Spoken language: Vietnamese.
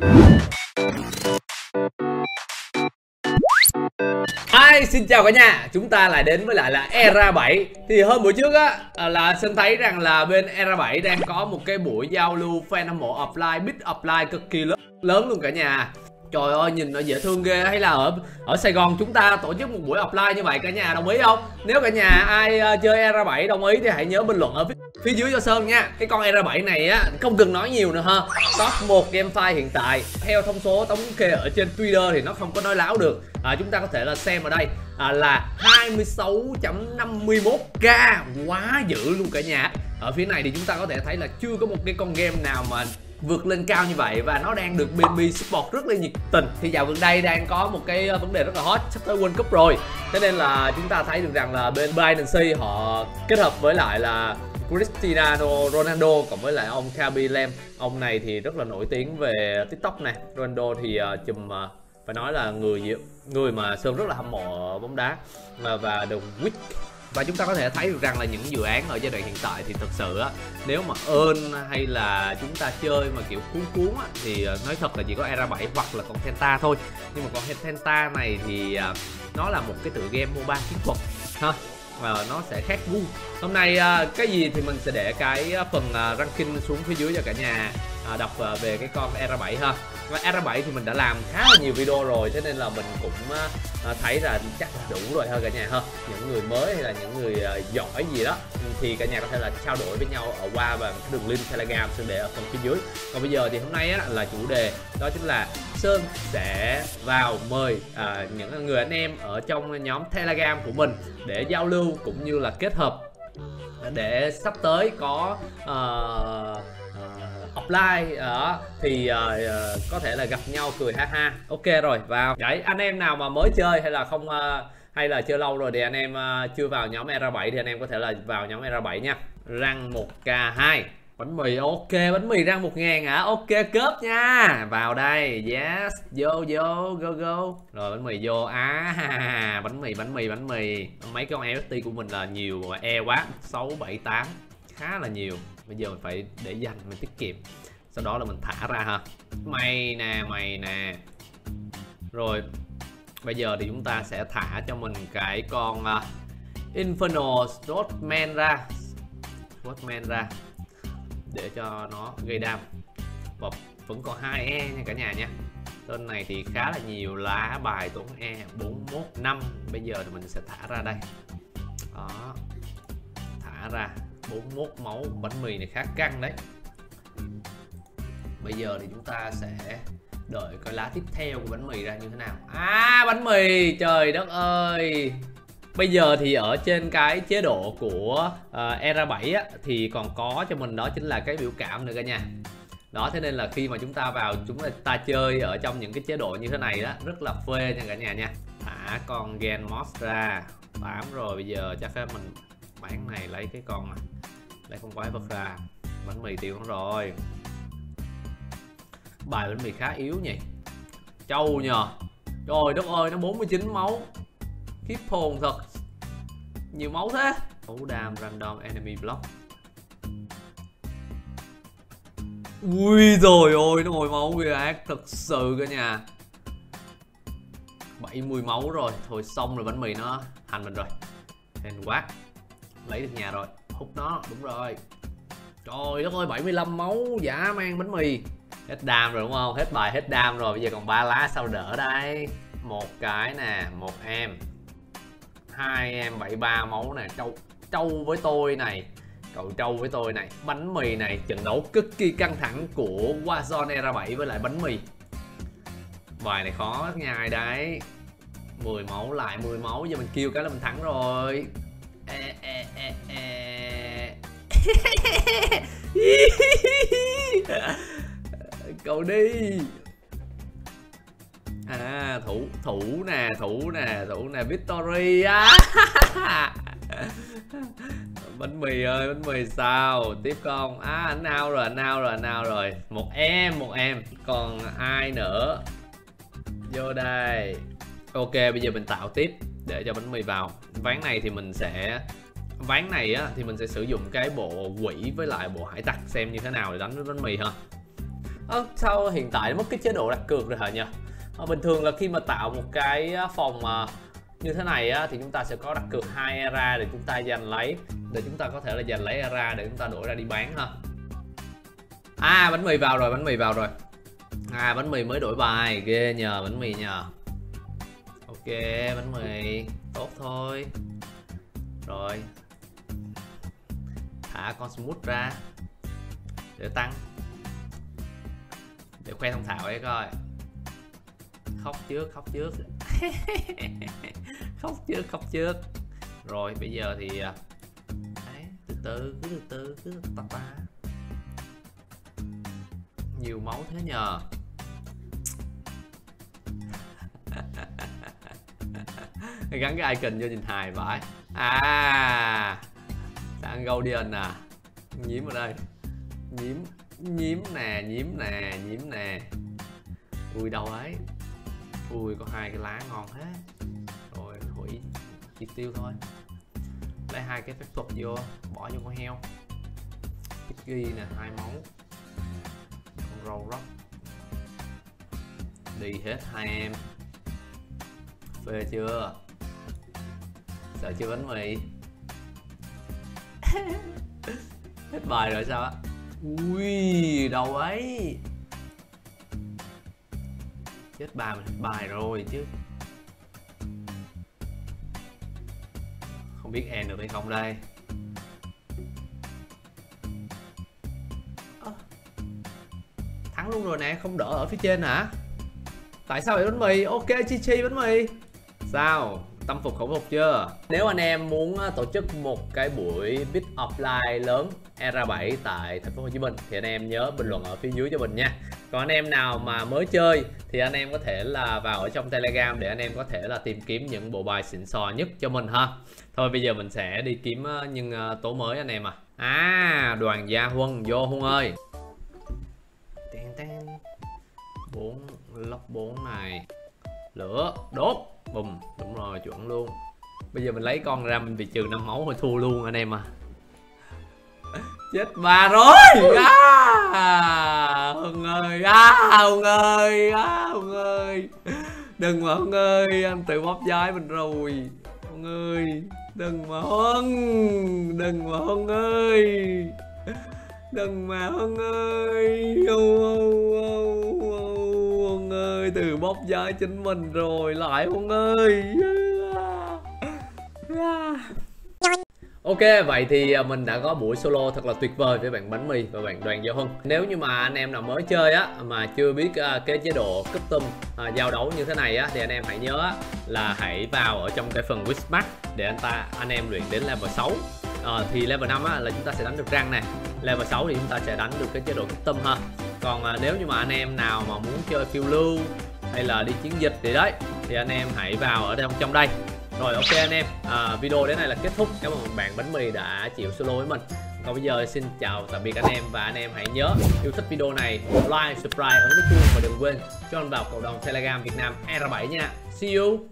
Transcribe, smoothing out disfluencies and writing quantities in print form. Hi, xin chào cả nhà. Chúng ta lại đến với lại là Era7. Thì hôm bữa trước á là Sơn thấy rằng là bên Era7 đang có một cái buổi giao lưu fan hâm mộ offline, big offline cực kỳ lớn luôn cả nhà. Trời ơi, nhìn nó dễ thương ghê. Hay là ở Sài Gòn chúng ta tổ chức một buổi offline như vậy, cả nhà đồng ý không? Nếu cả nhà ai chơi Era7 đồng ý thì hãy nhớ bình luận ở phía dưới cho Sơn nha. Cái con Era7 này á, không cần nói nhiều nữa ha. Top 1 GameFi hiện tại. Theo thông số thống kê ở trên Twitter thì nó không có nói láo được. Chúng ta có thể là xem ở đây là 26.51k. Quá dữ luôn cả nhà. Ở phía này thì chúng ta có thể thấy là chưa có một cái con game nào mà vượt lên cao như vậy, và nó đang được BNB support rất là nhiệt tình. Thì dạo gần đây đang có một cái vấn đề rất là hot, sắp tới World Cup rồi, thế nên là chúng ta thấy được rằng là bên BNC họ kết hợp với lại là Cristiano Ronaldo cộng với lại ông Kaby Lem. Ông này thì rất là nổi tiếng về TikTok này. Ronaldo thì chùm phải nói là người mà Sơn rất là hâm mộ bóng đá và The Week. Và chúng ta có thể thấy được rằng là những dự án ở giai đoạn hiện tại thì thật sự á, nếu mà earn hay là chúng ta chơi mà kiểu cuốn á, thì nói thật là chỉ có Era7 hoặc là con Tenta thôi. Nhưng mà con Tenta này thì nó là một cái tựa game MOBA chiến thuật ha, nó sẽ khác gu. Hôm nay cái gì thì mình sẽ để cái phần ranking xuống phía dưới cho cả nhà đọc về cái con Era7 ha. Và Era7 thì mình đã làm khá là nhiều video rồi, thế nên là mình cũng thấy là chắc là đủ rồi ha cả nhà ha. Những người mới hay là những người giỏi gì đó thì cả nhà có thể là trao đổi với nhau ở qua và đường link Telegram Sơn để ở phần phía dưới. Còn bây giờ thì hôm nay á, là chủ đề đó chính là Sơn sẽ vào mời những người anh em ở trong nhóm Telegram của mình để giao lưu cũng như là kết hợp để sắp tới có offline thì có thể là gặp nhau cười ha ha. Ok rồi, vào đấy. Anh em nào mà mới chơi hay là không hay là chơi lâu rồi thì anh em chưa vào nhóm Era7 thì anh em có thể là vào nhóm Era7 nha. Răng 1k2 bánh mì, ok, bánh mì răng 1000 hả? Ok, cớp nha, vào đây. Yes, vô go go rồi, bánh mì vô. Bánh mì mấy con NFT của mình là nhiều e quá, 6, 7, 8 khá là nhiều. Bây giờ mình phải để dành, mình tiết kiệm, sau đó là mình thả ra ha. Mày nè rồi. Bây giờ thì chúng ta sẽ thả cho mình cái con Infernal Stortman ra để cho nó gây đam. Và vẫn còn 2 e nha cả nhà nha. Tên này thì khá là nhiều lá bài, tốn e 41 5. Bây giờ thì mình sẽ thả ra đây đó, thả ra 41 máu. Bánh mì này khá căng đấy. Bây giờ thì chúng ta sẽ đợi coi lá tiếp theo của bánh mì ra như thế nào. Bánh mì, trời đất ơi. Bây giờ thì ở trên cái chế độ của Era7 thì còn có cho mình đó chính là cái biểu cảm nữa cả nhà. Đó, thế nên là khi mà chúng ta vào, chúng ta chơi ở trong những cái chế độ như thế này đó, rất là phê nha cả nhà nha. Thả con Gen Moss ra 8 rồi. Bây giờ chắc mình bán này, lấy cái con này, lấy con quái vật ra. Bánh mì tiêu nó rồi. Bài bánh mì khá yếu nhỉ, trâu nhờ. Trời đất ơi, nó 49 máu, khiếp hồn thật, nhiều máu thế. Ủ đam random enemy block. Ui rồi ôi, nó hồi máu ghê ác thật sự cả nhà. 70 máu rồi, thôi xong rồi, bánh mì nó hành mình rồi. Hên quá, lấy được nhà rồi, hút nó, đúng rồi. Trời đất ơi, 75 máu dã man bánh mì. Hết đam rồi đúng không? Hết bài, hết đam rồi. Bây giờ còn 3 lá sao đỡ đây. Một cái nè, một em, hai em, 73 máu nè. Trâu với tôi này, cậu trâu với tôi này. Bánh mì này, trận đấu cực kỳ căng thẳng của Warzone Era7 với lại bánh mì. Bài này khó nhai đấy. 10 máu lại 10 máu. Giờ mình kêu cái là mình thắng rồi. Cậu đi. Thủ nè victory á. Bánh mì ơi, bánh mì sao tiếp con. Anh nào rồi. Một em còn ai nữa vô đây. Ok, bây giờ mình tạo tiếp để cho bánh mì vào. Ván này thì mình sẽ sử dụng cái bộ quỷ với lại bộ hải tặc xem như thế nào để đánh với bánh mì ha. Sao hiện tại mất cái chế độ đặt cược rồi hả nhỉ? Bình thường là khi mà tạo một cái phòng như thế này á, thì chúng ta sẽ có đặt cược 2 ERA để chúng ta giành lấy, để chúng ta có thể là giành lấy ERA để chúng ta đổi ra đi bán ha. À, bánh mì vào rồi, bánh mì vào rồi. À, bánh mì mới đổi bài, ghê nhờ bánh mì nhờ. Ok, bánh mì tốt thôi. Rồi, thả con smooth ra để tăng, để khoe thông thạo ấy coi. Khóc trước, khóc trước. Khóc trước, khóc trước. Rồi bây giờ thì đấy, từ từ ta. Nhiều máu thế nhờ. Gắn cái icon vô nhìn hài vãi. À, đang golden à. Nhím ở đây. Nhím nè. Ui đâu ấy. Ui có hai cái lá ngon thế. Rồi hủy chi tiêu thôi. Lấy hai cái phép thuật vô, bỏ vô con heo. Ghi nè, hai máu. Con râu róc. Đi hết hai em. Phê chưa? Sợ chưa bánh mì? Hết bài rồi sao á? Ui đâu ấy. Chết bà mình hết bài rồi chứ. Không biết end được hay không đây. Thắng luôn rồi nè, không đỡ ở phía trên hả? Tại sao vậy bánh mì? Ok chi bánh mì. Sao? Tâm phục khẩu phục chưa? Nếu anh em muốn tổ chức một cái buổi bit offline lớn Era7 tại thành phố Hồ Chí Minh thì anh em nhớ bình luận ở phía dưới cho mình nha. Còn anh em nào mà mới chơi thì anh em có thể là vào ở trong Telegram để anh em có thể là tìm kiếm những bộ bài xịn sò nhất cho mình ha. Thôi bây giờ mình sẽ đi kiếm những tố mới anh em à. À, Đoàn Gia Huân vô Huân ơi. 4 lốc 4 này. Lửa, đốt, bùm, đúng rồi, chuẩn luôn. Bây giờ mình lấy con ra mình bị trừ 5 máu thôi thua luôn anh em à. Chết bà rồi. Hưng ơi. Đừng mà Hưng ơi, anh tự bóp giái mình rồi. Hưng ơi, đừng mà Hưng ơi. Hưng ơi, từ bóp giái chính mình rồi, lại Hưng ơi. Ok, vậy thì mình đã có buổi solo thật là tuyệt vời với bạn Bánh Mì và bạn Đoàn Giao Hưng. Nếu như mà anh em nào mới chơi á mà chưa biết cái chế độ custom giao đấu như thế này á thì anh em hãy nhớ là hãy vào ở trong cái phần Wishmax để anh em luyện đến level 6. Thì level 5 á là chúng ta sẽ đánh được răng nè. Level 6 thì chúng ta sẽ đánh được cái chế độ custom ha. Còn nếu như mà anh em nào mà muốn chơi phiêu lưu hay là đi chiến dịch thì đấy thì anh em hãy vào ở trong đây. Rồi ok anh em, video đến đây là kết thúc. Cảm ơn bạn Bánh Mì đã chịu solo với mình. Còn bây giờ xin chào tạm biệt anh em. Và anh em hãy nhớ yêu thích video này, like, subscribe, ấn nút chuông. Và đừng quên join vào cộng đồng Telegram Việt Nam Era7 nha. See you.